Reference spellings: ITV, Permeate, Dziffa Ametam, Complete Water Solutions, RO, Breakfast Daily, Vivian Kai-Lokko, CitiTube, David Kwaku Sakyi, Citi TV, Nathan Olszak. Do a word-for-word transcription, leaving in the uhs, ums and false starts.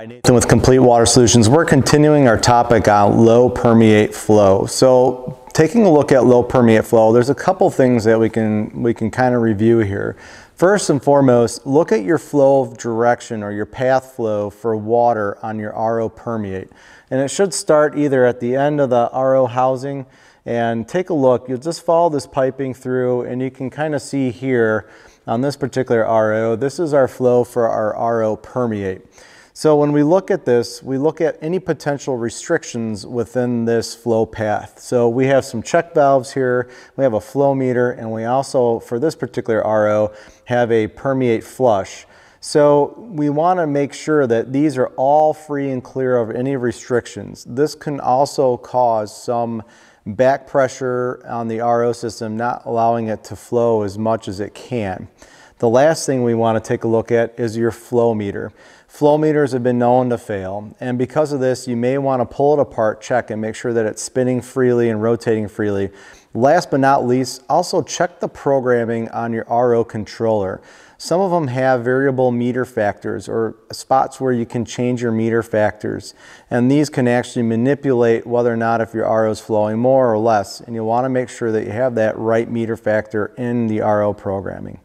Hi, Nathan with Complete Water Solutions. We're continuing our topic on low permeate flow. So taking a look at low permeate flow, there's a couple things that we can, we can kind of review here. First and foremost, look at your flow of direction or your path flow for water on your R O permeate. And it should start either at the end of the R O housing, and take a look. You'll just follow this piping through, and you can kind of see here on this particular R O, this is our flow for our R O permeate. So when we look at this, we look at any potential restrictions within this flow path. So we have some check valves here, we have a flow meter, and we also, for this particular R O, have a permeate flush. So we want to make sure that these are all free and clear of any restrictions. This can also cause some back pressure on the R O system, not allowing it to flow as much as it can. The last thing we want to take a look at is your flow meter. Flow meters have been known to fail, and because of this, you may want to pull it apart, check, and make sure that it's spinning freely and rotating freely. Last but not least, also check the programming on your R O controller. Some of them have variable meter factors, or spots where you can change your meter factors, and these can actually manipulate whether or not if your R O is flowing more or less, and you'll want to make sure that you have that right meter factor in the R O programming.